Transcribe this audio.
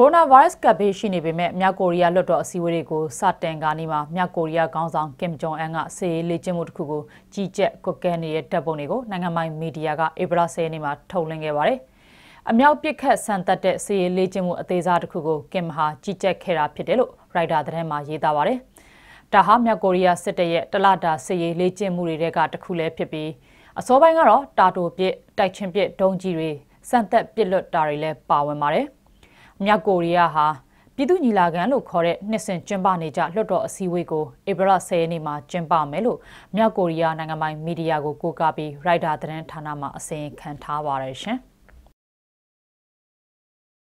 Coronavirus ka beshi ni bime Mya Korea lot do asiwere ko saten ga ni ma Mya Korea kaung saung Kim Jong Un ga se lejemu tku ko ji jet ko kae ni tat pon ni ko nainga mai media ga April 10 ni ma thok lin kae pare a myaw pit khat san tat de se lejemu ateza tku ko Kim ha ji jet khae da phit de lo writer တဲ့ ma yeta pare ta ha Mya Korea sit de ye talata se lejemu ri de ga tku le phit pi a so bain ga ro ta to pit tai chin pit dong ji ri san tat pit lot ta ri le pa wen pare Mya Korea ha Pitu Nilagan lo corre Nissen Jimbanija Lodo Siwego, Ebra Seni ma Jimba Melo, Mya Korea Nangamai Media go Kokabi, right at Tanama saying Kantawarish.